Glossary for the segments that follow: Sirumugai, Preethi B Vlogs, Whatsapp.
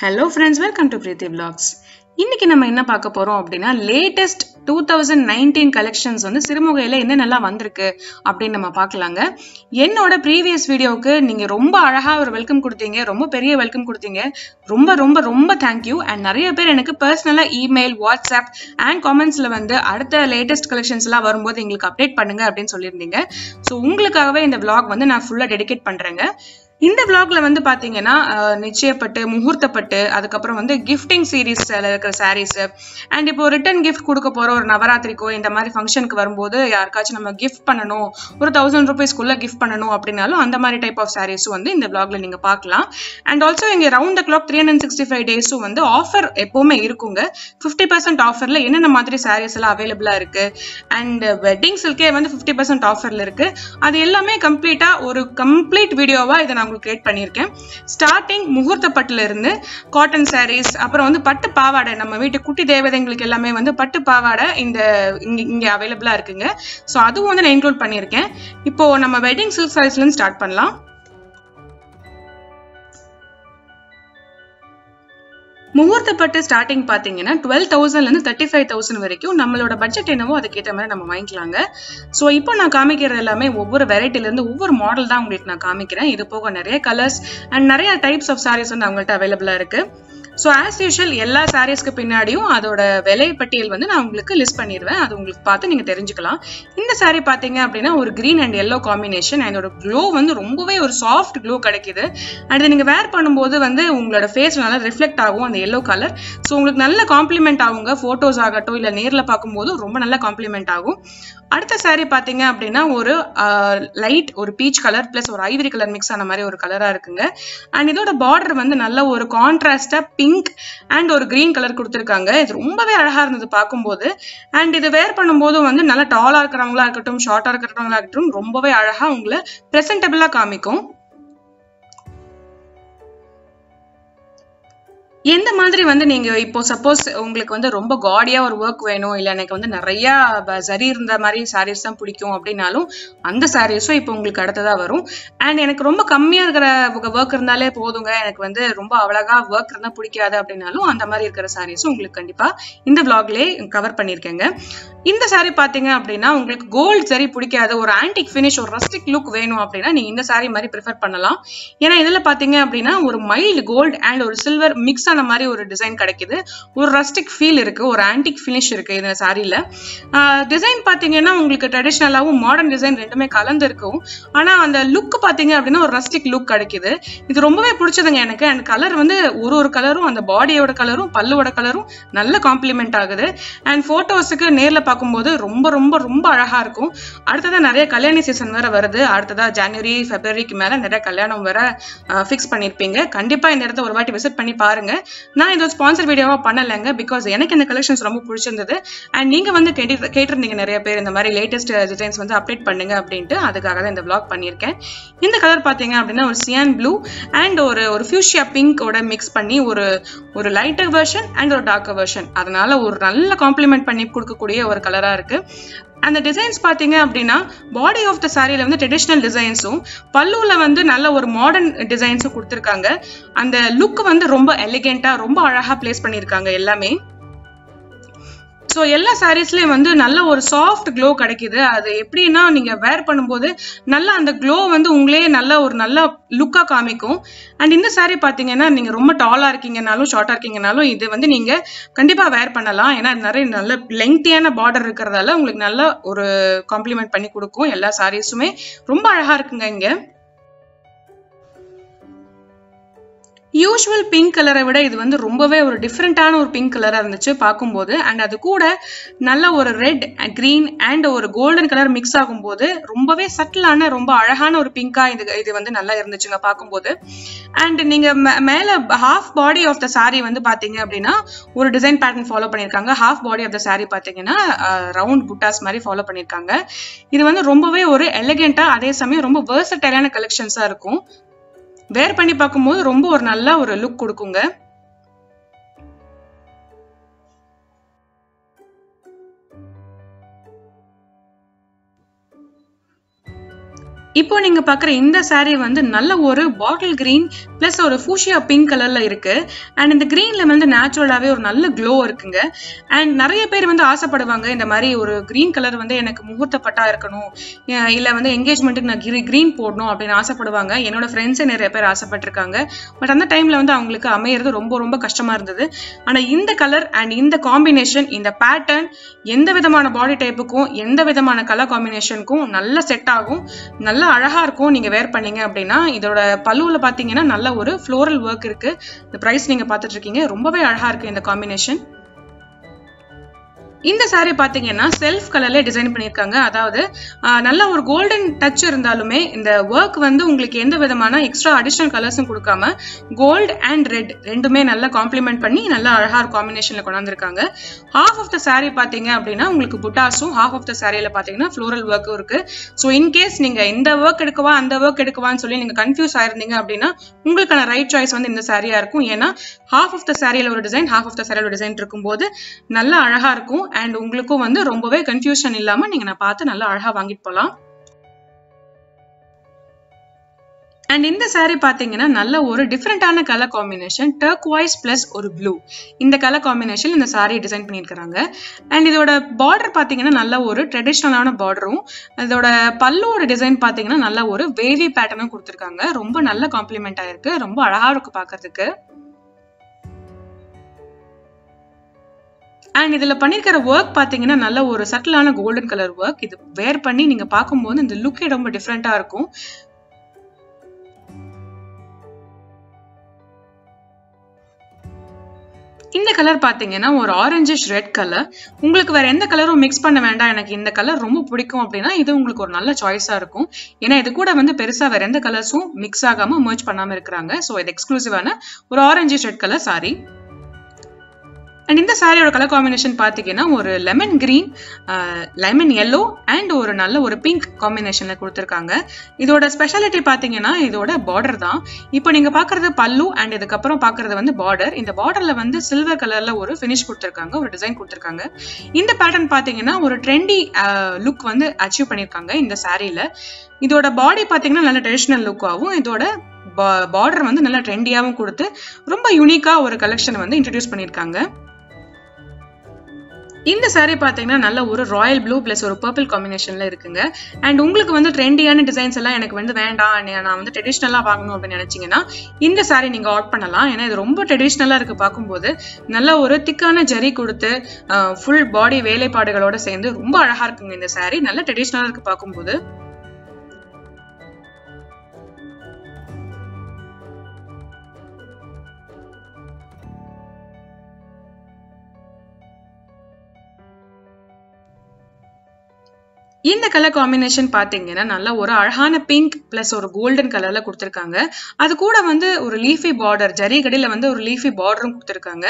Hello friends, welcome to Preethi Vlogs. இன்னைக்கு நம்ம என்ன பார்க்க போறோம் அப்படினா latest 2019 collections வந்து சிறுமுகையில என்ன நல்லா வந்திருக்கு அப்படி நம்ம பார்க்கலாங்க. என்னோட previous வீடியோக்கு நீங்க ரொம்ப அழகா ஒரு வெல்கம் கொடுத்தீங்க, ரொம்ப பெரிய வெல்கம் கொடுத்தீங்க. ரொம்ப ரொம்ப ரொம்ப thank you. And நிறைய பேர் எனக்கு पर्सनலா ஈமெயில், வாட்ஸ்அப் and commentsல வந்து அடுத்த latest collectionsலாம் வரும்போது உங்களுக்கு அப்டேட் பண்ணுங்க அப்படினு சொல்லிருந்தீங்க. சோ உங்களுக்காகவே இந்த vlog வந்து நான் ஃபுல்லா டெடிகேட் பண்றேங்க. In the vlog, நிச்சயப்பட்டு முகூர்த்தப்பட்டு அதுக்கு அப்புறம் வந்து கிஃப்டிங் சீரிஸ்ல இருக்கிற sarees and இப்போ ரிட்டர்ன் கிஃப்ட் கொடுக்க போற ஒரு நவராத்திரிக்கோ இந்த மாதிரி ஃபங்க்ஷனுக்கு வரும்போது யார்காச்சும் நம்ம gift பண்ணனும் ஒரு 1000 rupees குள்ள gift பண்ணனும் அப்படினாலும் அந்த மாதிரி டைப் ஆஃப் sarees வந்து இந்த vlogல நீங்க பார்க்கலாம். And also இங்க round the clock 365 days வந்து ஆஃபர் எப்பவுமே இருக்குங்க. 50% ஆஃபர்ல என்னென்ன மாதிரி sarees எல்லாம் அவேலபிளா இருக்கு and wedding silk வந்து 50% ஆஃபர்ல இருக்கு. அது எல்லாமே கம்ப்ளீட்டா ஒரு கம்ப்ளீட் வீடியோவா இத நான் உங்களுக்கு கிரியேட் பண்ணிருக்கேன். ஸ்டார்டிங் முகூர்த்த பட்டுல இருந்து காட்டன் sarees அப்புறம் வந்து பட்டு பாவாடை நம்ம வீட்டு குட்டி தேவதைங்களுக்கு எல்லாமே வந்து பட்டு பாவாடை இந்த இங்க அவேலபிளா இருக்குங்க. சோ அதுவும் வந்து நான் இன்க்ளூட் பண்ணிருக்கேன். இப்போ நம்ம வெட்டிங் silk sareesல இருந்து ஸ்டார்ட் பண்ணலாம். முகூர்த்த பட்டு ஸ்டார்டிங் பாத்தீங்கன்னா 12,000ல இருந்து 35,000 வரைக்கும் நம்மளோட பட்ஜெட் என்னவோ அதுக்கேற்ற மாதிரி நம்ம வாங்கிக்கலாங்க. சோ இப்போ நான் காமிக்கிறது எல்லாமே ஒவ்வொரு வெரைட்டில இருந்து ஒவ்வொரு மாடல் தான் உங்களுக்கு நான் காமிக்கிறேன். இது போக நிறைய கலர்ஸ் அண்ட் நிறைய டைப்ஸ் ஆஃப் sarees வந்து அவங்கள்ட்ட அவைலபிளா இருக்கு. சோ ஆஸ் யூஷுவல் எல்லா sareesக்கு பின்னாடியும் அதோட விலை பட்டியல் வந்து நான் உங்களுக்கு லிஸ்ட் பண்ணிடுவேன். அது உங்களுக்கு பார்த்து நீங்க தெரிஞ்சுக்கலாம். இந்த saree பாத்தீங்க அப்படின்னா ஒரு கிரீன் அண்ட் எல்லோ காம்பினேஷன். அதோட க்ளோ வந்து ரொம்பவே ஒரு சாஃப்ட் க்ளோ கிடைக்குது. அண்ட் நீங்க வேர் பண்ணும்போது வந்து உங்களோட ஃபேஸ் நல்லா ரிஃப்ளெக்ட் ஆகும் அந்த எல்லோ கலர். சோ உங்களுக்கு நல்ல காம்ப்ளிமெண்ட் ஆகுங்க. போட்டோஸ் ஆகட்டும் இல்ல நேர்ல பார்க்கும்போது ரொம்ப நல்ல காம்ப்ளிமெண்ட் ஆகும். அடுத்த saree பாத்தீங்க அப்படின்னா ஒரு லைட் ஒரு பீச் கலர் பிளஸ் ஒரு ஐவரி கலர் மிக்ஸ் ஆன மாதிரி ஒரு கலரா இருக்குங்க. அண்ட் இதோட பார்டர் வந்து நல்ல ஒரு கான்ட்ராஸ்டா பிங்க் அண்ட் ஒரு கிரீன் கலர் கொடுத்துருக்காங்க. இது ரொம்பவே அழகா இருந்தது பார்க்கும்போது. அண்ட் இது வேர் பண்ணும்போது வந்து நல்லா டாலா இருக்கிறவங்களா இருக்கட்டும் ஷார்ட்டா இருக்கிறவங்களா இருக்கட்டும் ரொம்பவே அழகா உங்களை பிரசன்டபிளா காமிக்கும். எந்த மாதிரி வந்து நீங்க இப்போ சப்போஸ் உங்களுக்கு வந்து ரொம்ப காடியா ஒரு ஒர்க் வேணும் இல்ல எனக்கு வந்து நிறைய சரி இருந்த மாதிரி sarees தான் பிடிக்கும் அப்படின்னாலும் அந்த sareesம் இப்போ உங்களுக்கு அடுத்ததா வரும். அண்ட் எனக்கு ரொம்ப கம்மியா இருக்கிற ஒர்க் இருந்தாலே போதுங்க, எனக்கு வந்து ரொம்ப அவ்வளவா ஒர்க் இருந்தா பிடிக்காது அப்படின்னாலும் அந்த மாதிரி இருக்கிற sareesம் உங்களுக்கு கண்டிப்பா இந்த vlogலயே கவர் பண்ணிருக்கேங்க. இந்த saree பாத்தீங்க அப்படின்னா உங்களுக்கு கோல்ட் சரி பிடிக்காது ஒரு ஆன்டிக் ஃபினிஷ் ஒரு ரஸ்டிக் லுக் வேணும் அப்படின்னா நீங்க இந்த saree மாதிரி ப்ரிஃபர் பண்ணலாம். ஏன்னா இதுல பாத்தீங்க அப்படின்னா ஒரு மைல்டு கோல்ட் அண்ட் ஒரு சில்வர் மிக்ஸ் மாதிரி ஒரு டிசைன் கிடைக்குது. ஒரு ரஸ்டிக் ஃபீல் இருக்கு, ஒரு ஆன்டிக் ஃபினிஷ் இருக்கு இந்த சாரியில. டிசைன் பாத்தீங்கன்னா உங்களுக்கு ட்ரெடிஷனலாவும் மாடர்ன் டிசைன் ரெண்டுமே கலந்து இருக்கும். ஆனா அந்த லுக் பாத்தீங்க அப்படின்னா ஒரு ரஸ்டிக் லுக் கிடைக்குது. இது ரொம்பவே பிடிச்சதுங்க எனக்கு. அண்ட் கலர் வந்து ஒரு கலரும் அந்த பாடியோட கலரும் பல்லுவோட கலரும் நல்ல காம்ப்ளிமெண்ட் ஆகுது. அண்ட் போட்டோஸுக்கு நேர்ல பார்க்கும்போது ரொம்ப ரொம்ப ரொம்ப அழகா இருக்கும். அடுத்ததான் நிறைய கல்யாணி சீசன் வேற வருது. அடுத்ததான் ஜனவரி பிப்ரவரிக்கு மேல நிறைய கல்யாணம் வேற ஃபிக்ஸ் பண்ணிருப்பீங்க. கண்டிப்பா இந்த இடத்த ஒரு வாட்டி விசிட் பண்ணி பாருங்க. நான் இந்த ஸ்பான்சர் வீடியோவா பண்ணலங்க பிகாஸ் எனக்கு இந்த கலெக்ஷன்ஸ் ரொம்ப பிடிச்சிருந்தது. அண்ட் நீங்க வந்து கேட்டிருந்தீங்க நிறைய பேர் இந்த மாதிரி லேட்டஸ்ட் டிசைன்ஸ் வந்து அப்டேட் பண்ணுங்க அப்படின்ட்டு, அதுக்காக தான் இந்த vlog பண்ணியிருக்கேன். இந்த கலர் பாத்தீங்க அப்படின்னா ஒரு சியான் ப்ளூ அண்ட் ஒரு ஃபியூஷியா பிங்கோட மிக்ஸ் பண்ணி ஒரு லைட்டர் வெர்ஷன் அண்ட் ஒரு டார்க்கர் வெர்ஷன். அதனால ஒரு நல்ல காம்ப்ளிமெண்ட் பண்ணி கொடுக்கக்கூடிய ஒரு கலரா இருக்கு. அந்த டிசைன்ஸ் பாத்தீங்க அப்படின்னா பாடி ஆஃப் த சாரியில வந்து ட்ரெடிஷனல் டிசைன்ஸும் பல்லுல வந்து நல்ல ஒரு மாடர்ன் டிசைன்ஸும் கொடுத்துருக்காங்க. அந்த லுக் வந்து ரொம்ப எலிகென்ட்டா ரொம்ப அழகா பிளேஸ் பண்ணியிருக்காங்க எல்லாமே. ஸோ எல்லா சாரீஸ்லயும் வந்து நல்ல ஒரு சாஃப்ட் க்ளோ கிடைக்குது. அது எப்படின்னா நீங்க வேர் பண்ணும்போது நல்லா அந்த க்ளோ வந்து உங்களே நல்ல ஒரு நல்ல லுக்கா காமிக்கும். அண்ட் இந்த saree பாத்தீங்கன்னா நீங்க ரொம்ப டாலா இருக்கீங்கனாலும் ஷார்ட்டா இருக்கீங்கனாலும் இது வந்து நீங்க கண்டிப்பா வேர் பண்ணலாம். ஏன்னா நிறைய நல்ல லெங்க்தியான பார்டர் இருக்கிறதால உங்களுக்கு நல்ல ஒரு காம்ப்ளிமெண்ட் பண்ணி கொடுக்கும். எல்லா சாரீஸுமே ரொம்ப அழகா இருக்குங்க. இங்க யூஸ்வல் பிங்க் கலரை விட இது வந்து ரொம்பவே ஒரு டிஃப்ரெண்டான ஒரு பிங்க் கலராக இருந்துச்சு பார்க்கும்போது. அண்ட் அது கூட நல்ல ஒரு ரெட் கிரீன் அண்ட் ஒரு கோல்டன் கலர் மிக்ஸ் ஆகும்போது ரொம்பவே சட்டிலான ரொம்ப அழகான ஒரு பிங்கா இது வந்து நல்லா இருந்துச்சுங்க பார்க்கும்போது. அண்ட் நீங்க மேல half body of the sari வந்து பாத்தீங்க அப்படின்னா ஒரு டிசைன் பேட்டர்ன் ஃபாலோ பண்ணியிருக்காங்க. Half body of the sari பாத்தீங்கன்னா ரவுண்ட் புட்டாஸ் மாதிரி ஃபாலோ பண்ணியிருக்காங்க. இது வந்து ரொம்பவே ஒரு எலிகென்ட்டா அதே சமயம் ரொம்ப வெர்சடைலான கலெக்ஷன்ஸா இருக்கும். வேர் பண்ணி பார்க்கும்போது ரொம்ப ஒரு நல்ல ஒரு லுக் கொடுக்குங்க. இப்போ நீங்க பார்க்குற இந்த saree வந்து நல்ல ஒரு bottle green plus ஒரு fuchsia pink கலர்ல இருக்கு. And இந்த greenல வந்து நேச்சுரலாவே ஒரு நல்ல glow இருக்குங்க. And நிறைய பேர் வந்து ஆசைப்படுவாங்க இந்த மாதிரி ஒரு green கலர் வந்து எனக்கு முகூர்த்த பட்டா இருக்கணும் இல்ல வந்து engagementக்கு நான் green போடணும் அப்படின ஆசைப்படுவாங்க. என்னோட friends நிறைய பேர் ஆசைப்பட்டிருக்காங்க. பட் அந்த டைம்ல வந்து அவங்களுக்கு அமையிறது ரொம்ப ரொம்ப கஷ்டமா இருந்தது. ஆனா இந்த கலர் and இந்த காம்பினேஷன் இந்த pattern எந்த விதமான body typeக்கும் எந்த விதமான color combinationக்கும் நல்ல செட் ஆகும். நல்ல அழகா இருக்கும் நீங்க வேர் பண்ணீங்க அப்படினா இதோட பல்லுல பாத்தீங்கன்னா நல்ல ஒரு floral work இருக்கு இந்த price நீங்க பார்த்துட்டு இருக்கீங்க ரொம்பவே அழகா இருக்கு இந்த காம்பினேஷன் இந்த saree பாத்தீங்கன்னா self colorல டிசைன் பண்ணிருக்காங்க அதாவது நல்ல ஒரு golden touch இருந்தாலுமே இந்த work வந்து உங்களுக்கு எந்த விதமான extra additional colorsம் கொடுக்காம gold and red ரெண்டுமே நல்ல காம்ப்ளிமென்ட் பண்ணி நல்ல அழகா ஒரு காம்பினேஷன்ல கொண்டு வந்திருக்காங்க half of the saree பாத்தீங்க அப்படினா உங்களுக்கு buttasum half of the sareeல பாத்தீங்கன்னா floral work இருக்கு so in case நீங்க இந்த work எடுக்கவா அந்த work எடுக்கவான்னு சொல்லி நீங்க confuse ஆயிருந்தீங்க அப்படினா உங்களுக்கான right choice வந்து இந்த saree-ஆ இருக்கும் ஏனா half of the sareeல ஒரு டிசைன் half of the sareeல ஒரு டிசைன் இருக்கும்போது நல்ல அழகா இருக்கும் And உங்களுக்கும் வந்து ரொம்பவே கன்ஃபியூஷன் இல்லாம நீங்க நான் பார்த்து நல்லா அழகா வாங்கிட்டு போலாம் And in the saree பாத்தீங்கன்னா நல்ல ஒரு டிஃபரண்டான கலர் காம்பினேஷன் turquoise plus ஒரு ப்ளூ இந்த கலர் காம்பினேஷன் இந்த saree டிசைன் பண்ணிருக்காங்க and இதோட border பாத்தீங்கன்னா நல்ல ஒரு ட்ரெடிஷனலான borderம் இதோட பல்லோட டிசைன் பாத்தீங்கன்னா நல்ல ஒரு wavy patternம் கொடுத்திருக்காங்க ரொம்ப நல்ல காம்ப்ளிமென்ட் ஆயிருக்கு ரொம்ப அழகா இருக்கு பார்க்கிறதுக்கு And இதல பண்ணிருக்கிற work பாத்தீங்கன்னா நல்ல ஒரு சட்டலான golden color work இது wear பண்ணி நீங்க பாக்கும்போது இந்த look ரொம்ப டிஃபரண்டா இருக்கும் இந்த கலர் பாத்தீங்கன்னா ஒரு orangish red கலர் உங்களுக்கு வேற எந்த கலரும் mix பண்ண வேண்டாம் எனக்கு இந்த கலர் ரொம்ப பிடிக்கும் அப்படினா இது உங்களுக்கு ஒரு நல்ல சாய்ஸா இருக்கும் ஏனா இது கூட வந்து பெருசா வேற எந்த கலர்ஸும் mix ஆகாம merge பண்ணாம இருக்காங்க சோ இது எக்ஸ்க்ளூசிவான ஒரு orangish red colour saree And in the saree or color combination பாத்தீங்கன்னா ஒரு lemon green, lemon yellow and ஒரு நல்ல ஒரு pink combinationல கொடுத்திருக்காங்க. இதோட ஸ்பெஷாலிட்டி பாத்தீங்கன்னா இதோட border தான். இப்போ நீங்க பார்க்கிறது பல்லு and இதுக்கு அப்புறம் பார்க்கிறது வந்து border. இந்த borderல வந்து silver colorல ஒரு finish கொடுத்திருக்காங்க, ஒரு design கொடுத்திருக்காங்க. இந்த pattern பாத்தீங்கன்னா ஒரு trendy look வந்து achieve பண்ணிருக்காங்க இந்த sareeல. இதோட body பாத்தீங்கன்னா நல்ல traditional look ஆகும். இதோட border வந்து நல்ல trendy-ஆவும் கொடுத்து ரொம்ப unique-ஆ ஒரு collection வந்து introduce பண்ணிருக்காங்க. இந்த saree பாத்தீங்கன்னா நல்ல ஒரு ராயல் ப்ளூ ப்ளஸ் ஒரு பர்பிள் காம்பினேஷன்ல இருக்குங்க and உங்களுக்கு வந்து ட்ரெண்டியான டிசைன்ஸ் எல்லாம் எனக்கு வந்து வேண்டாம் நான் வந்து ட்ரெடிஷனலா வாங்கணும் அப்படி நினைச்சீங்கன்னா இந்த saree நீங்க ஆட் பண்ணலாம் ஏனா இது ரொம்ப ட்ரெடிஷனலா இருக்கு பாக்கும்போது நல்ல ஒரு திக்கான ஜரி கொடுத்து ஃபுல் பாடி வேலைப்பாடுகளோட சேர்ந்து ரொம்ப அழகா இருக்குங்க இந்த saree நல்ல ட்ரெடிஷனலா இருக்கு பாக்கும்போது இந்த கலர் காம்பினேஷன் பாத்தீங்கன்னா நல்ல ஒரு அழகான பிங்க் பிளஸ் ஒரு கோல்டன் கலர்ல கொடுத்திருக்காங்க அது கூட வந்து ஒரு லீஃபி border ஜரிகடில வந்து ஒரு லீஃபி borderம் கொடுத்திருக்காங்க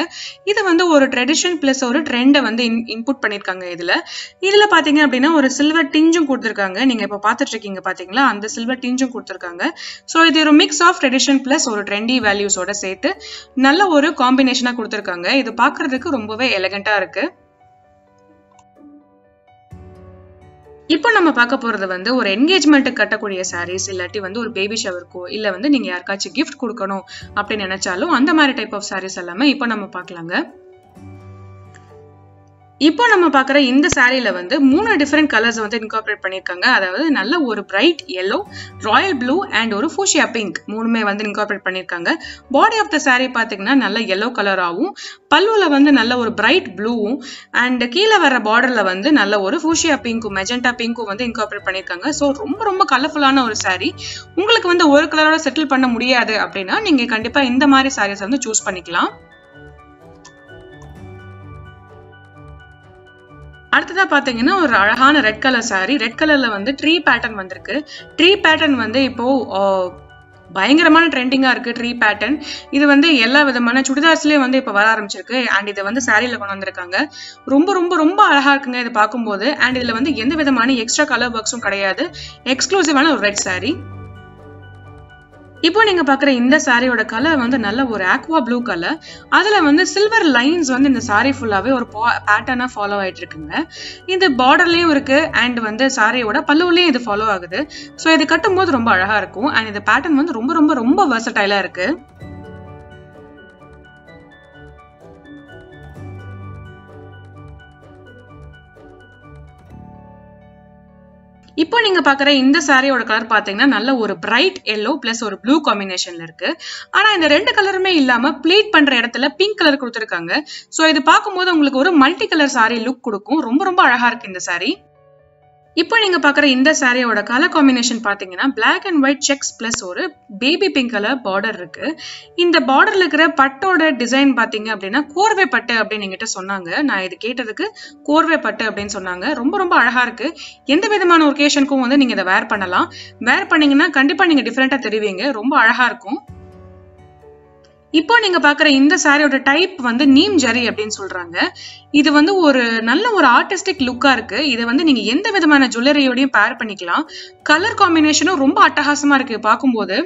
இது வந்து ஒரு ட்ரெடிஷன் பிளஸ் ஒரு ட்ரெண்ட வந்து இன்புட் பண்ணிருக்காங்க இதுல பாத்தீங்க அப்படினா ஒரு சில்வர் டிஞ்சும் கொடுத்திருக்காங்க நீங்க இப்ப பாத்துட்டு இருக்கீங்க பாத்தீங்களா அந்த சில்வர் டிஞ்சும் கொடுத்திருக்காங்க சோ இது ஒரு mix of tradition plus ஒரு trendy values ஓட சேர்த்து நல்ல ஒரு காம்பினேஷனா கொடுத்திருக்காங்க இது பார்க்கிறதுக்கு ரொம்பவே எலகண்டா இருக்கு இப்போ நம்ம பார்க்க போறது வந்து ஒரு என்கேஜ்மென்ட்க்கு கட்டக்கூடிய sarees இல்லட்டி வந்து ஒரு பேபி ஷவர்க்கோ இல்ல வந்து நீங்க யார்காச்சும் gift கொடுக்கணும் அப்படி நினைச்சாலும் அந்த மாதிரி டைப் ஆஃப் sarees எல்லாமே இப்போ நம்ம பார்க்கலாம்ங்க இப்போ நம்ம பார்க்குற இந்த sareeல வந்து மூணு different colors வந்து incorporate பண்ணிருக்காங்க அதாவது நல்ல ஒரு bright yellow, royal blue and ஒரு fuchsia pink மூணுமே வந்து incorporate பண்ணிருக்காங்க body of the saree பாத்தீங்கன்னா நல்ல yellow color ஆவும் பல்லுல வந்து நல்ல ஒரு bright blue-ம் and கீழ வர borderல வந்து நல்ல ஒரு fuchsia pink-ம் magenta pink-ம் வந்து incorporate பண்ணிருக்காங்க சோ ரொம்ப ரொம்ப கலர்ஃபுல்லான ஒரு saree உங்களுக்கு வந்து ஒரு கலரோட செட்டில் பண்ண முடியாது அப்படினா நீங்க கண்டிப்பா இந்த மாதிரி sarees வந்து choose பண்ணிக்கலாம் அடுத்ததா பாத்தீங்கன்னா ஒரு அழகான ரெட் கலர் saree ரெட் கலர்ல வந்து tree pattern வந்திருக்கு tree pattern வந்து இப்போ பயங்கரமான ட்ரெண்டிங்கா இருக்கு ட்ரீ பேட்டர்ன் இது வந்து எல்லா விதமான சுடிதார்ஸ்லயே வந்து இப்ப வர ஆரம்பிச்சிருக்கு அண்ட் இதை வந்து சாரீல கொண்டு வந்திருக்காங்க ரொம்ப ரொம்ப ரொம்ப அழகா இருக்குங்க இதை பார்க்கும்போது அண்ட் இதுல வந்து எந்த விதமான எக்ஸ்ட்ரா கலர் ஒர்க்ஸும் கிடையாது எக்ஸ்க்ளூசிவான ஒரு ரெட் saree இப்போ நீங்க பார்க்குற இந்த சாரியோட கலர் வந்து நல்ல ஒரு aqua blue கலர். அதுல வந்து சில்வர் லைன்ஸ் வந்து இந்த சாரி ஃபுல்லாவே ஒரு பேட்டர்னா ஃபாலோ ஆயிட்டு இருக்குங்க. இந்த பார்டர்லயும் இருக்கு அண்ட் வந்து சாரியோட பல்லுவுலயும் இது ஃபாலோ ஆகுது. சோ இது கட்டும்போது ரொம்ப அழகா இருக்கும் அண்ட் இந்த பேட்டர்ன் வந்து ரொம்ப ரொம்ப ரொம்ப வெர்சடைலா இருக்கு. இப்போ நீங்க பார்க்குற இந்த சாரியோட கலர் பாத்தீங்கன்னா நல்ல ஒரு பிரைட் எல்லோ பிளஸ் ஒரு ப்ளூ காம்பினேஷன்ல இருக்கு. ஆனா இந்த ரெண்டு கலருமே இல்லாம ப்ளீட் பண்ற இடத்துல பிங்க் கலர் கொடுத்துருக்காங்க. சோ இது பார்க்கும்போது உங்களுக்கு ஒரு மல்டி கலர் சாரி லுக் கொடுக்கும். ரொம்ப ரொம்ப அழகா இருக்கு இந்த சாரி. இப்போ நீங்க பார்க்குற இந்த சாரியோட கலர் காம்பினேஷன் பாத்தீங்கன்னா black and white checks plus ஒரு பேபி பிங்க் கலர் பார்டர் இருக்கு. இந்த பார்டர்ல இருக்கிற பட்டோட டிசைன் பாத்தீங்க அப்படின்னா கோர்வை பட்டு அப்படின்னு என்கிட்ட சொன்னாங்க. நான் இது கேட்டதுக்கு கோர்வை பட்டு அப்படின்னு சொன்னாங்க. ரொம்ப ரொம்ப அழகா இருக்கு. எந்த விதமான ஒகேஷனுக்கும் வந்து நீங்க இதை வேர் பண்ணலாம். வேர் பண்ணீங்கன்னா கண்டிப்பா நீங்க டிஃப்ரெண்டா தெரிவீங்க. ரொம்ப அழகா இருக்கும். இப்போ நீங்க பாக்குற இந்த சாரியோட டைப் வந்து நீம் ஜரி அப்படின்னு சொல்றாங்க. இது வந்து ஒரு நல்ல ஒரு ஆர்டிஸ்டிக் லுக்கா இருக்கு. இதை வந்து நீங்க எந்த விதமான ஜுவல்லரியோடையும் பேர் பண்ணிக்கலாம். கலர் காம்பினேஷனும் ரொம்ப அட்டகாசமா இருக்கு பார்க்கும்போது.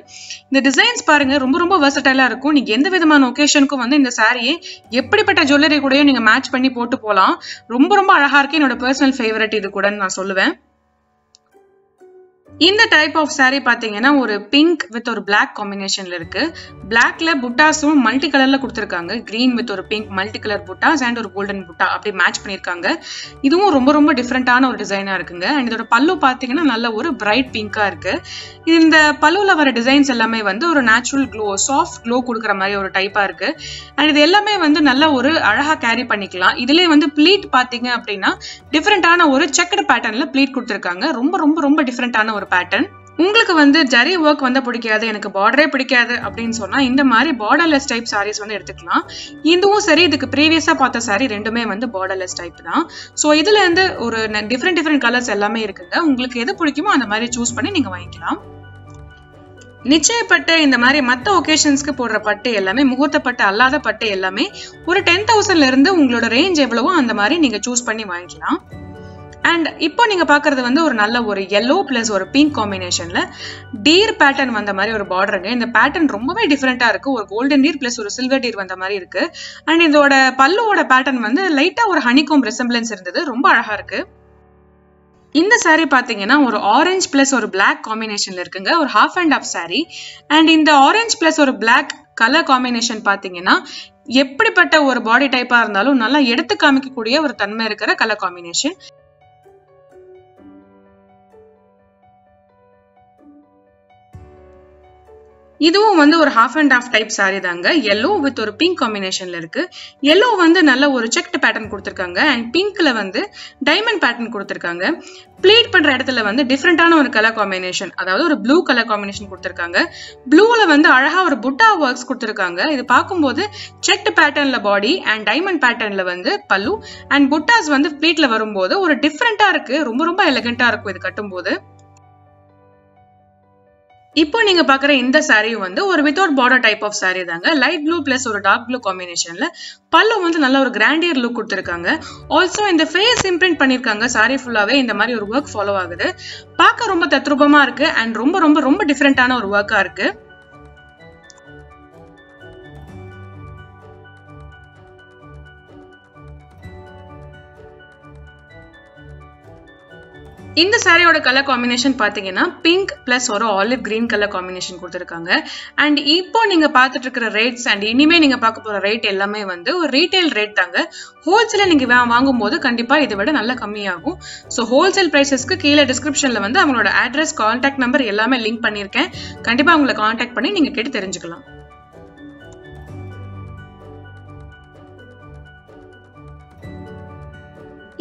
இந்த டிசைன்ஸ் பாருங்க, ரொம்ப ரொம்ப வெர்சடைலா இருக்கும். நீங்க எந்த விதமான ஒகேஷனுக்கும் வந்து இந்த சாரியை எப்படிப்பட்ட ஜுவல்லரி கூடயும் நீங்க மேட்ச் பண்ணி போட்டு போகலாம். ரொம்ப ரொம்ப அழகா இருக்கு. என்னோட பர்சனல் ஃபேவரட் இது கூடன்னு நான் சொல்லுவேன். இந்த டைப் ஆஃப் சாரி பாத்தீங்கன்னா ஒரு பிங்க் வித் ஒரு பிளாக் காம்பினேஷன்ல இருக்கு. பிளாக்ல புட்டாஸும் மல்டி கலர்ல கொடுத்துருக்காங்க. கிரீன் வித் ஒரு pink multi colour buttas and ஒரு கோல்டன் புட்டா அப்படி மேட்ச் பண்ணிருக்காங்க. இதுவும் ரொம்ப ரொம்ப டிஃப்ரெண்டான ஒரு டிசைனா இருக்குங்க. அண்ட் இதோட பல்லு பாத்தீங்கன்னா நல்ல ஒரு பிரைட் பிங்கா இருக்கு. இந்த பல்லுல வர டிசைன்ஸ் எல்லாமே வந்து ஒரு நேச்சுரல் க்ளோ, சாஃப்ட் க்ளோ கொடுக்குற மாதிரி ஒரு டைப்பா இருக்கு. அண்ட் இது எல்லாமே வந்து நல்ல ஒரு அழகா கேரி பண்ணிக்கலாம். இதுலயே வந்து பிளீட் பாத்தீங்க அப்படின்னா டிஃப்ரெண்டான ஒரு செக்கடு பேட்டர்ன்ல பிளீட் கொடுத்துருக்காங்க. ரொம்ப ரொம்ப ரொம்ப டிஃப்ரெண்டான ஒரு பேட்டர்ன். உங்களுக்கு வந்து ஜரி ஒர்க் வந்து பிடிக்காது, எனக்கு பார்டரே பிடிக்காது அப்படின்னு சொன்னா இந்த மாதிரி பார்டர்லெஸ் டைப் சாரீஸ் வந்து எடுத்துக்கலாம். இதுவும் சரி, இதுக்கு ப்ரீவியஸா பார்த்த சாரி ரெண்டுமே வந்து பார்டர்லெஸ் டைப் தான். ஸோ இதுல இருந்து ஒரு டிஃப்ரெண்ட் டிஃப்ரெண்ட் கலர்ஸ் எல்லாமே இருக்குங்க. உங்களுக்கு எது பிடிக்குமோ அந்த மாதிரி சூஸ் பண்ணி நீங்க வாங்கிக்கலாம். நிச்சயப்பட்டு இந்த மாதிரி மற்ற ஒகேஷன்ஸ்க்கு போடுற பட்டு எல்லாமே, முகூர்த்தப்பட்டு அல்லாத பட்டு எல்லாமே ஒரு 10,000 இருந்து உங்களோட ரேஞ்ச் எவ்வளவோ அந்த மாதிரி நீங்க சூஸ் பண்ணி வாங்கிக்கலாம். அண்ட் இப்போ நீங்க பாக்குறது வந்து ஒரு நல்ல ஒரு எல்லோ பிளஸ் ஒரு பிங்க் காம்பினேஷன்ல டீர் பேட்டர்ன் வந்த மாதிரி ஒரு பார்டருங்க. இந்த பேட்டர்ன் ரொம்பவே டிஃப்ரெண்டா இருக்கு. ஒரு கோல்டன் டீர் பிளஸ் ஒரு சில்வர் டீர் வந்த மாதிரி இருக்கு. அண்ட் இதோட பல்லுவோட பேட்டர்ன் வந்து லைட்டா ஒரு ஹனிகாம் ரெசம்பிளன்ஸ் இருந்தது. ரொம்ப அழகா இருக்கு. இந்த சாரி பாத்தீங்கன்னா ஒரு ஆரஞ்சு பிளஸ் ஒரு பிளாக் காம்பினேஷன்ல இருக்குங்க. ஒரு half and half sari. And இந்த ஆரஞ்சு பிளஸ் ஒரு பிளாக் கலர் காம்பினேஷன் பாத்தீங்கன்னா எப்படிப்பட்ட ஒரு பாடி டைப்பா இருந்தாலும் நல்லா எடுத்து காமிக்கக்கூடிய ஒரு தன்மை இருக்கிற கலர் காம்பினேஷன். இதுவும் வந்து ஒரு half and half type sari தாங்க. எல்லோ வித் ஒரு பிங்க் காம்பினேஷன்ல இருக்கு. எல்லோ வந்து நல்ல ஒரு செக்ட் பேட்டர்ன் கொடுத்துருக்காங்க அண்ட் பிங்க்ல வந்து டைமண்ட் பேட்டர்ன் கொடுத்துருக்காங்க. பிளீட் பண்ற இடத்துல வந்து டிஃப்ரெண்டான ஒரு கலர் காம்பினேஷன், அதாவது ஒரு ப்ளூ கலர் காம்பினேஷன் கொடுத்துருக்காங்க. ப்ளூல வந்து அழகா ஒரு புட்டா ஒர்க்ஸ் கொடுத்துருக்காங்க. இது பார்க்கும்போது செக்ட் பேட்டர்ன்ல பாடி அண்ட் டைமண்ட் பேட்டர்ன்ல வந்து பல்லு அண்ட் புட்டாஸ் வந்து பிளீட்ல வரும்போது ஒரு டிஃப்ரெண்டா இருக்கு. ரொம்ப ரொம்ப எலகண்டா இருக்கும் இது கட்டும்போது. இப்போ நீங்க பாக்குற இந்த சாரீ வந்து ஒரு without border type of sari தாங்க. லைட் ப்ளூ பிளஸ் ஒரு டார்க் ப்ளூ காம்பினேஷன்ல பல்லு வந்து நல்ல ஒரு கிராண்டியர் லுக் கொடுத்துருக்காங்க. ஆல்சோ இந்த ஃபேஸ் இம்ப்ரிண்ட் பண்ணிருக்காங்க. சாரீ ஃபுல்லாவே இந்த மாதிரி ஒரு ஒர்க் ஃபாலோ ஆகுது. பார்க்க ரொம்ப தத்ரூபமா இருக்கு அண்ட் ரொம்ப ரொம்ப ரொம்ப டிஃப்ரெண்டான ஒரு ஒர்க்கா இருக்கு. இந்த சாரியோட கலர் காம்பினேஷன் பாத்தீங்கன்னா பிங்க் பிளஸ் ஒரு ஆலிவ் கிரீன் கலர் காம்பினேஷன் கொடுத்துருக்காங்க. அண்ட் இப்போ நீங்க பாத்துட்டு இருக்கிற ரேட்ஸ் அண்ட் இனிமே நீங்க பார்க்க போற ரேட் எல்லாமே வந்து ஒரு ரீட்டைல் ரேட் தாங்க. ஹோல்சேல நீங்க வாங்கும் போது கண்டிப்பா இதை விட நல்லா கம்மியாகும். ஸோ ஹோல்சேல் பிரைசஸ்க்கு கீழே டிஸ்கிரிப்ஷன்ல வந்து அவங்களோட அட்ரஸ், கான்டாக்ட் நம்பர் எல்லாமே லிங்க் பண்ணிருக்கேன். கண்டிப்பா அவங்களை கான்டாக்ட் பண்ணி நீங்க கேட்டு தெரிஞ்சுக்கலாம்.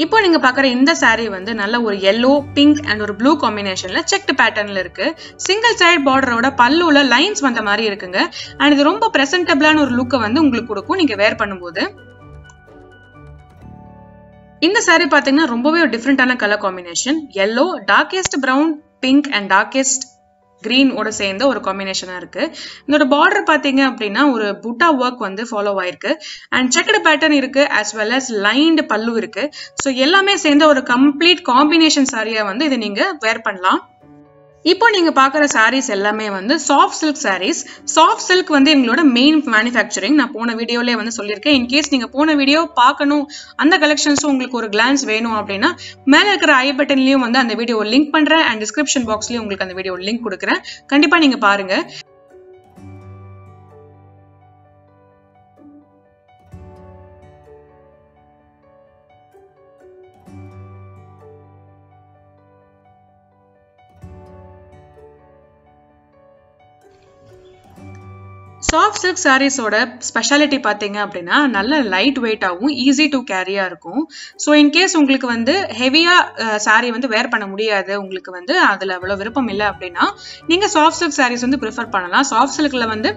இப்போ நீங்க பாக்குற இந்த சாரீ வந்து நல்ல ஒரு எல்லோ, பிங்க் அண்ட் ஒரு ப்ளூ காம்பினேஷன்ல செக்ட் பேட்டர்ன்ல இருக்கு. சிங்கிள் சைட் பார்டரோட பல்லுல லைன்ஸ் வந்த மாதிரி இருக்குங்க. அண்ட் இது ரொம்ப பிரசன்டபிளான ஒரு லுக்கை வந்து உங்களுக்கு கொடுக்கும் நீங்க வேர் பண்ணும்போது. இந்த சாரீ பாத்தீங்கன்னா ரொம்பவே ஒரு டிஃப்ரெண்டான colour combination. Yellow, darkest brown, pink and darkest green ஓட சேர்ந்த ஒரு காம்பினேஷனா இருக்கு. இதோட பார்டர் பாத்தீங்க அப்படின்னா ஒரு புட்டா ஒர்க் வந்து ஃபாலோ ஆயிருக்கு அண்ட் செக்கடு பேட்டர்ன் இருக்கு. As well as lined pallu இருக்கு. ஸோ எல்லாமே சேர்ந்த ஒரு கம்ப்ளீட் காம்பினேஷன் சாரியா வந்து இதை நீங்க வேர் பண்ணலாம். இப்போ நீங்க பார்க்குற sarees எல்லாமே வந்து soft silk sarees. Soft silk வந்து இவங்களோட main manufacturing. நான் போன வீடியோலயே வந்து சொல்லிருக்கேன். In case நீங்க போன வீடியோ பார்க்கணும் அந்த collections உங்களுக்கு ஒரு glance வேணும் அப்படினா மேல இருக்கிற ஐ பட்டன்லயும் வந்து அந்த வீடியோவை லிங்க் பண்றேன் and description box லயும் உங்களுக்கு அந்த வீடியோவை லிங்க் கொடுக்கிறேன். கண்டிப்பா நீங்க பாருங்க. Soft silk sarees oda speciality pathinga appadina nalla light weight avum easy to carry a irukum so in case ungalku vande heavy a saree vande wear panna mudiyadhu ungalku vande adula avlo viruppam illa appadina neenga soft silk sarees vande prefer pannalam soft silk la vande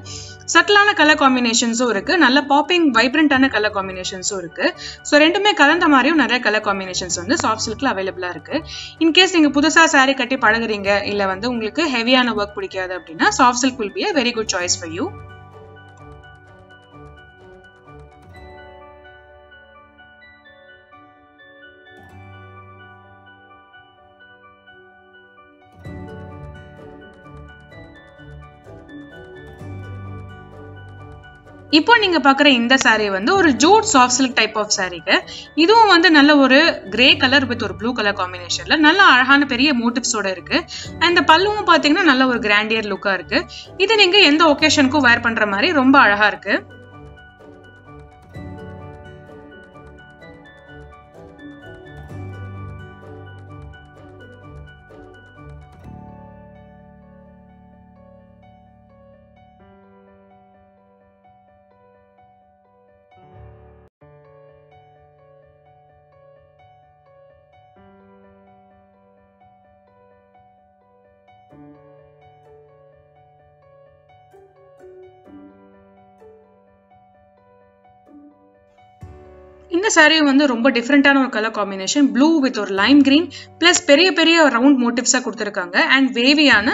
subtleana color combinations irukku nalla popping vibrant ana color combinations irukku so rendume kalanda mariyum nare color combinations vande soft silk la available a irukku in case neenga pudusa saree katti palaguringa illa vande ungalku heavy ana work pidikadhu appadina soft silk will be a very good choice for you. இப்போ நீங்க பார்க்குற இந்த saree வந்து ஒரு jute soft silk type of saree. இதுவும் வந்து நல்ல ஒரு grey color with ஒரு blue color combinationல நல்ல அழகான பெரிய motifs ஓட இருக்கு. And the பல்லுவும் பாத்தீங்கன்னா நல்ல ஒரு grandeur look ஆ இருக்கு. இது நீங்க எந்த occasionக்கு wear பண்ற மாதிரி ரொம்ப அழகா இருக்கு. இந்த saree வந்து ரொம்ப டிஃபரண்டான ஒரு கலர் காம்பினேஷன் blue with ஒரு lime green plus பெரிய பெரிய round motifs ஆ கொடுத்திருக்காங்க and wavy ஆன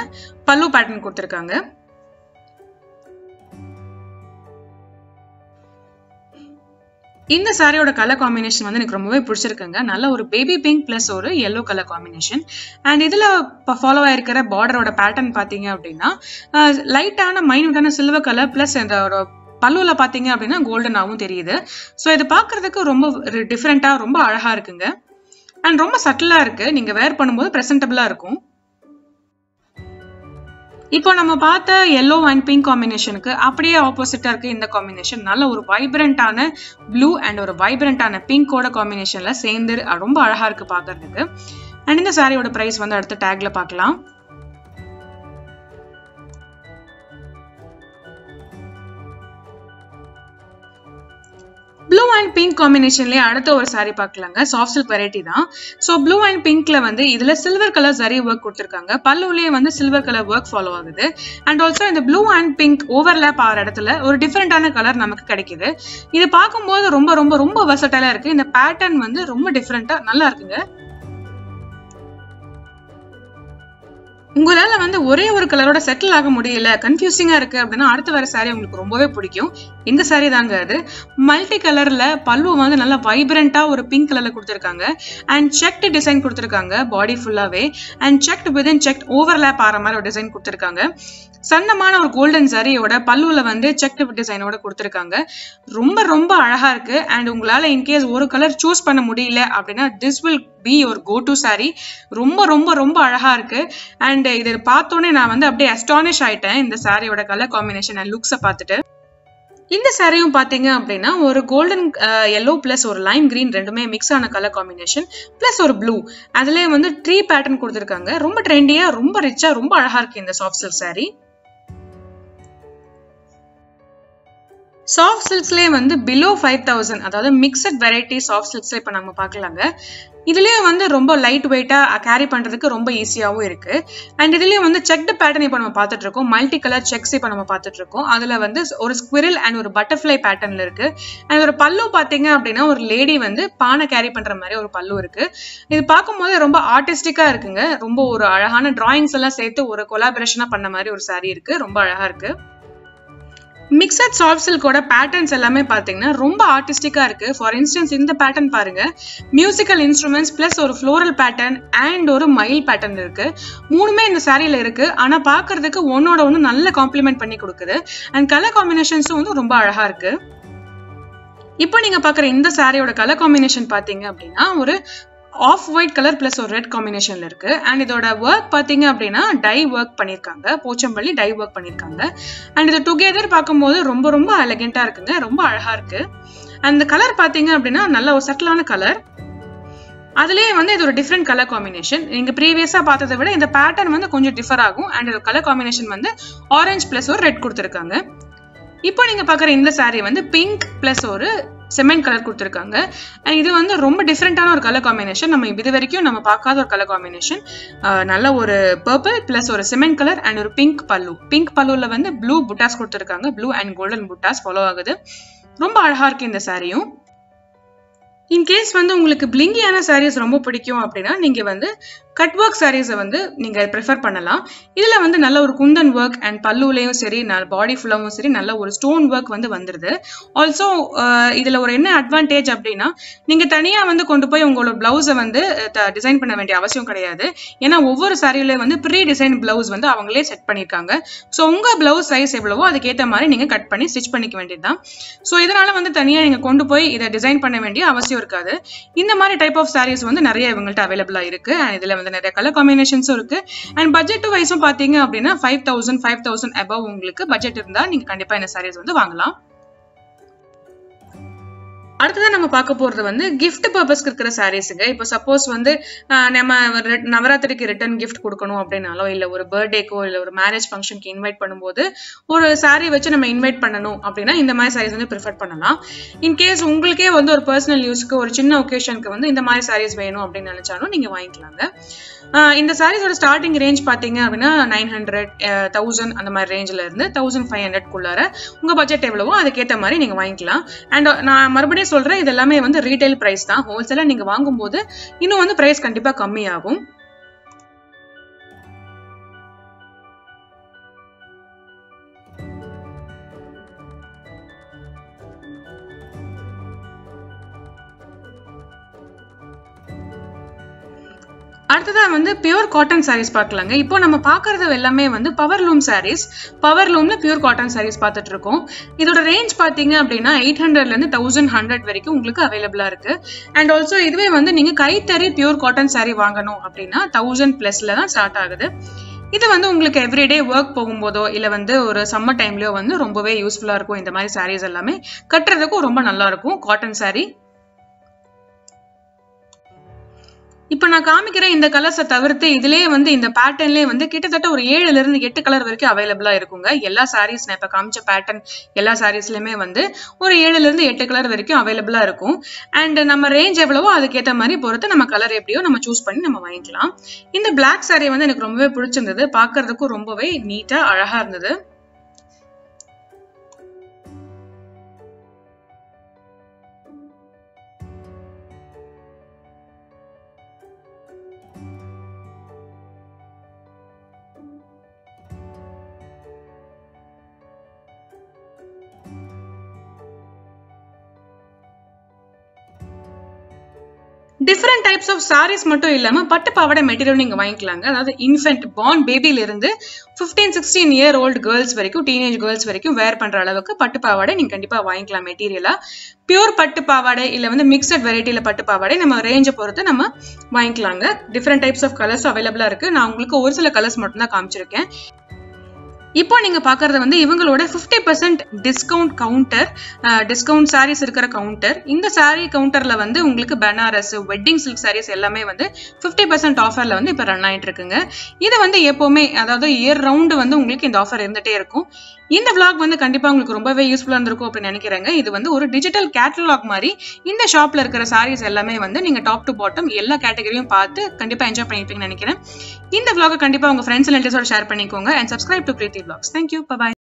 pallu pattern கொடுத்திருக்காங்க. இந்த சாரியோட கலர் காம்பினேஷன் வந்து எனக்கு ரொம்பவே பிடிச்சிருக்குங்க. நல்ல ஒரு பேபி பிங்க் பிளஸ் ஒரு yellow கலர் காம்பினேஷன் and இதுல ஃபாலோ ஆயிருக்கிற பார்டரோட பேட்டர்ன் பாத்தீங்க அப்படின்னா லைட்டான மைனூட்டான சில்வர் கலர் பிளஸ் அந்த ஒரு பல்லுல பாத்தீங்க அப்படினா கோல்டனாவும் தெரியுது. சோ இது பார்க்கிறதுக்கு ரொம்ப டிஃபரண்டா ரொம்ப அழகா இருக்குங்க. அண்ட் ரொம்ப சட்டிலா இருக்கு. நீங்க வேர் பண்ணும்போது பிரசன்டபிளா இருக்கும். இப்போ நம்ம பார்த்த yellow and pink காம்பினேஷனுக்கு அப்படியே ஆப்போசிட்டா இருக்கு இந்த காம்பினேஷன். நல்ல ஒரு வைப்ரண்டான ப்ளூ அண்ட் ஒரு வைப்ரண்டான பிங்கோட காம்பினேஷன்ல சேர்ந்து ரொம்ப அழகா இருக்கு பார்க்கிறதுக்கு. அண்ட் இந்த சாரியோட பிரைஸ் வந்து அடுத்த டேக்ல பார்க்கலாம். Blue and pink combination le adutha or saree paakalanga soft silk variety da so blue and pink la vande idhila silver color saree work kuduthirukanga palluvilaye vande silver color work follow agudhu and also in the blue and pink overlap aara edathila or differentana color namakku kadaikudhu idu paakumbodhu romba romba romba versatile irukku inda pattern vande romba differenta nalla irukku. உங்களால வந்து ஒரே ஒரு கலரோட settle ஆக முடியல கன்ஃபியூசிங்கா இருக்கு அப்படினா அடுத்து வர saree உங்களுக்கு ரொம்பவே பிடிக்கும். இந்த saree தாங்க அது. மல்டி கலர்ல பல்லு வந்து நல்ல வைப்ரண்டா ஒரு பிங்க் கலர்ல கொடுத்திருக்காங்க and checked டிசைன் கொடுத்திருக்காங்க பாடி ஃபுல்லாவே and checked within checked overlap ஆற மாதிரி ஒரு டிசைன் கொடுத்திருக்காங்க. சன்னமான ஒரு கோல்டன் சாரியோட பல்லுல வந்து checked டிசைனோட கொடுத்திருக்காங்க. ரொம்ப ரொம்ப அழகா இருக்கு and உங்களால in case ஒரு கலர் சூஸ் பண்ண முடியல அப்படினா this will be your go to saree. ரொம்ப ரொம்ப ரொம்ப அழகா இருக்கு and இத பார்த்தோனே நான் வந்து அப்படியே அஸ்டானிஷ் ஆயிட்டேன் இந்த சாரியோட கலர் காம்பினேஷன் and லுக்ஸ பார்த்துட்டு. இந்த சாரியும் பாத்தீங்க அப்படின்னா ஒரு கோல்டன் yellow plus ஒரு lime green ரெண்டுமே mix ஆன கலர் காம்பினேஷன் plus ஒரு blue அதுலயே வந்து tree pattern கொடுத்திருக்காங்க. ரொம்ப ட்ரெண்டியா ரொம்ப ரிச்சா ரொம்ப அழகா இருக்கு இந்த soft silk saree. Soft silks லே வந்து below 5000 அதாவது mixed variety soft silks இப்ப நம்ம பார்க்கலாங்க. இதுலயே வந்து ரொம்ப லைட் வெயிட்டா கேரி பண்றதுக்கு ரொம்ப ஈஸியாவும் இருக்கு அண்ட் இதுலயே வந்து செக்ட் பேட்டர்ன் இப்ப நம்ம பார்த்துட்டு இருக்கோம். மல்டி கலர் செக்ஸ் இப்ப நம்ம பார்த்துட்டு இருக்கோம். அதுல வந்து ஒரு ஸ்குவிரல் அண்ட் ஒரு பட்டர்ஃப்ளை பேட்டர்ன்ல இருக்கு அண்ட் ஒரு பல்லு பாத்தீங்க அப்படின்னா ஒரு லேடி வந்து பானை கேரி பண்ற மாதிரி ஒரு பல்லு இருக்கு. இது பார்க்கும்போது ரொம்ப ஆர்டிஸ்டிக்கா இருக்குங்க. ரொம்ப ஒரு அழகான டிராயிங்ஸ் எல்லாம் சேர்த்து ஒரு கொலாபரேஷனா பண்ண மாதிரி ஒரு saree இருக்கு. ரொம்ப அழகா இருக்கு. Mixed soft silk patterns ellame pathina romba artistic ah irukku. For instance, in the pattern parunga, musical instruments plus or floral pattern and or mile pattern irukku. Moonume indha saree la irukku, ana paakradhukku onoda onu nalla complement panni kodukudhu, and color combinations um romba alaga irukku. Ipo neenga paakra indha saree oda color combination pathinga appadina oru off-white color plus or red combination la irukku, and idoda work pathinga appadina dye work panirukanga, poochamballi dye work panirukanga, and idu together paakumbodhu romba romba elegant ah irukku, romba alaga irukku. And the color pathinga appadina nalla oru subtle ana color, adliye vande idu oru different color combination. Neenga previous ah paathatha vida indha pattern vande konjam differ agum, and idu color combination vande orange plus or red kuduthirukanga. இப்போ நீங்க பார்க்குற இந்த saree வந்து pink plus ஒரு cement color கொடுத்திருக்காங்க, and இது வந்து ரொம்ப டிஃபரண்டான ஒரு கலர் காம்பினேஷன். நம்ம இதுவரைக்கும் நம்ம பார்க்காத ஒரு கலர் காம்பினேஷன். நல்ல ஒரு purple plus ஒரு cement color and ஒரு pink pallu. Pink palluல வந்து blue buttas கொடுத்திருக்காங்க, blue and golden buttas follow ஆகுது. ரொம்ப அழகா இருக்கு இந்த சாரியும். இன் கேஸ் வந்து உங்களுக்கு பிளிங்கியான சாரீஸ் ரொம்ப பிடிக்கும் அப்படின்னா நீங்க வந்து கட் ஒர்க் சாரீஸை வந்து நீங்க ப்ரிஃபர் பண்ணலாம். இதுல வந்து நல்ல ஒரு குந்தன் ஒர்க் அண்ட் பல்லுலயும் சரி பாடி ஃபுல்லாவும் சரி நல்ல ஒரு ஸ்டோன் ஒர்க் வந்து வந்துருது. ஆல்சோ இதுல ஒரு என்ன அட்வான்டேஜ் அப்படின்னா நீங்க தனியா வந்து கொண்டு போய் உங்களோட பிளவுஸை வந்து டிசைன் பண்ண வேண்டிய அவசியம் கிடையாது. ஏன்னா ஒவ்வொரு சாரியிலையும் வந்து ப்ரீ டிசைன் பிளவுஸ் வந்து அவங்களே செட் பண்ணியிருக்காங்க. ஸோ உங்க பிளவுஸ் சைஸ் எவ்வளவோ அதுக்கேற்ற மாதிரி நீங்க கட் பண்ணி ஸ்டிச் பண்ணிக்க வேண்டியதுதான். ஸோ இதனால வந்து தனியா நீங்க கொண்டு போய் இதை டிசைன் பண்ண வேண்டிய அவசியம் இருக்காது. இந்த மாதிரி டைப் ஆஃப் சாரீஸ் வந்து நிறைய இவங்கள்ட்ட அவைலபிளா இருக்கு, அண்ட் இதுல வந்து நிறைய கலர் காம்பினேஷன்ஸும் இருக்கு. அண்ட் பட்ஜெட் வைஸும் பாத்தீங்க அப்படின்னா 5000 அபவ் உங்களுக்கு பட்ஜெட் இருந்தா நீங்க கண்டிப்பா இந்த சாரீஸ் வந்து வாங்கலாம். அடுத்ததான் நம்ம பார்க்க போறது வந்து கிஃப்ட் பர்பஸ்க்கு இருக்கிற சாரீஸுங்க. இப்போ சப்போஸ் வந்து நம்ம நவராத்திரிக்கு ரிட்டர்ன் கிஃப்ட் கொடுக்கணும் அப்படின்னாலோ, இல்லை ஒரு பர்த்டேக்கோ இல்லை ஒரு மேரேஜ் ஃபங்க்ஷனுக்கு இன்வைட் பண்ணும்போது ஒரு சாரீ வச்சு நம்ம இன்வைட் பண்ணணும் அப்படின்னா இந்த மாதிரி சாரீஸ் வந்து ப்ரிஃபர் பண்ணலாம். இன்கேஸ் உங்களுக்கே வந்து ஒரு பர்சனல் யூஸ்க்கு ஒரு சின்ன ஒகேஷனுக்கு வந்து இந்த மாதிரி சாரீஸ் வேணும் அப்படின்னு நினைச்சாலும் நீங்க வாங்கிக்கலாங்க. இந்த சாரீஸோட ஸ்டார்டிங் ரேஞ்ச் பார்த்தீங்க அப்படின்னா 900, 1000 அந்த மாதிரி ரேஞ்சில் இருந்து 1500 உங்க பட்ஜெட் எவ்வளவோ அதுக்கேற்ற மாதிரி நீங்க வாங்கிக்கலாம். அண்ட் நான் மறுபடியும் சொல்றேன், இது எல்லாமே வந்து ரீட்டைல் பிரைஸ் தான். ஹோல்சேலா நீங்க வாங்கும்போது இன்னும் வந்து பிரைஸ் கண்டிப்பா கம்மியாகும். அடுத்ததான் வந்து பியூர் காட்டன் சாரீஸ் பார்க்கலாங்க. இப்போ நம்ம பார்க்கறது எல்லாமே வந்து பவர்லூம் சாரீஸ். பவர்லூம்ல பியூர் காட்டன் சாரீஸ் பார்த்துட்டு இருக்கோம். இதோட ரேஞ்ச் பார்த்தீங்க அப்படின்னா 800 to 1100 வரைக்கும் உங்களுக்கு அவைலபிளா இருக்கு. அண்ட் ஆல்சோ இதுவே வந்து நீங்க கைத்தறி பியூர் காட்டன் சாரீ வாங்கணும் அப்படின்னா 1000+ தான் ஸ்டார்ட் ஆகுது. இது வந்து உங்களுக்கு எவ்ரிடே ஒர்க் போகும்போதோ இல்லை வந்து ஒரு சம்மர் டைம்லயோ வந்து ரொம்பவே யூஸ்ஃபுல்லா இருக்கும். இந்த மாதிரி சாரீஸ் எல்லாமே கட்டுறதுக்கும் ரொம்ப நல்லா இருக்கும் காட்டன் சாரீ. இப்போ நான் காமிக்கிற இந்த கலர்ஸை தவிர்த்து இதுலேயே வந்து இந்த பேட்டர்ன்லேயே வந்து கிட்டத்தட்ட ஒரு 7லிருந்து 8 கலர் வரைக்கும் அவைலபிளாக இருக்குங்க. எல்லா சாரீஸ் நான் இப்போ காமிச்ச பேட்டர்ன் எல்லா சாரீஸ்லையுமே வந்து ஒரு 7லிருந்து 8 கலர் வரைக்கும் அவைலபிளாக இருக்கும். அண்ட் நம்ம ரேஞ்ச் எவ்வளவோ அதுக்கேற்ற மாதிரி பொறுத்து நம்ம கலர் எப்படியோ நம்ம சூஸ் பண்ணி நம்ம வாங்கிக்கலாம். இந்த பிளாக் சாரீ வந்து எனக்கு ரொம்பவே பிடிச்சிருந்தது, பார்க்கறதுக்கும் ரொம்பவே நீட்டாக அழகாக இருந்தது. டிஃப்ரெண்ட் டைப்ஸ் ஆஃப் சாரீஸ் மட்டும் இல்லாமல் பட்டு பாவாடை மெட்டீரியல் நீங்கள் வாங்கிக்கலாங்க. அதாவது இன்ஃபென்ட் பார்ன் பேபியிலிருந்து 15-16 year old கேர்ள்ஸ் வரைக்கும், டீனேஜ் கேர்ள்ஸ் வரைக்கும் வேர் பண்ணுற அளவுக்கு பட்டு பாவாடை நீங்கள் கண்டிப்பாக வாங்கிக்கலாம் மெட்டீரியலாக. பியூர் பட்டு பாவாடை இல்லை வந்து மிக்சட் வெரைட்டியில் பட்டு பாவாடை நம்ம ரேஞ்சை பொறுத்து நம்ம வாங்கிக்கலாங்க. டிஃப்ரெண்ட் டைப்ஸ் ஆஃப் கலர்ஸ் அவைலபிளாக இருக்குது. நான் உங்களுக்கு ஒரு சில கலர்ஸ் மட்டும்தான் காமிச்சிருக்கேன். இப்போ நீங்க பாக்குறது வந்து இவங்களோட 50% டிஸ்கவுண்ட் கவுண்டர், டிஸ்கவுண்ட் சாரீஸ் இருக்கிற கவுண்டர். இந்த சாரீ கவுண்டர்ல வந்து உங்களுக்கு பனாரஸ், வெட்டிங் சில்க் சாரீஸ் எல்லாமே வந்து 50% ஆஃபர்ல வந்து இப்போ ரன் ஆயிட்டு இருக்குங்க. இது வந்து எப்பவுமே அதாவது இயர் ரவுண்டு வந்து உங்களுக்கு இந்த ஆஃபர் இருந்துட்டே இருக்கும். இந்த விளாக் வந்து கண்டிப்பா உங்களுக்கு ரொம்பவே யூஸ்ஃபுல்லா இருந்திருக்கும் அப்படின்னு நினைக்கிறேங்க. இது வந்து ஒரு டிஜிட்டல் கேட்டலாக் மாதிரி இந்த ஷாப்ல இருக்கிற சாரீஸ் எல்லாமே வந்து நீங்க டாப் டு பாட்டம் எல்லா கேட்டகரியும் பார்த்து கண்டிப்பா என்ஜாய் பண்ணிருப்பீங்கன்னு நினைக்கிறேன். இந்த விளாக கண்டிப்பா உங்க ஃப்ரெண்ட்ஸ் ரிலேட்டிவ்ஸோட ஷேர் பண்ணிக்கோங்க. And subscribe to Preethi Vlogs. Thank you. Bye bye.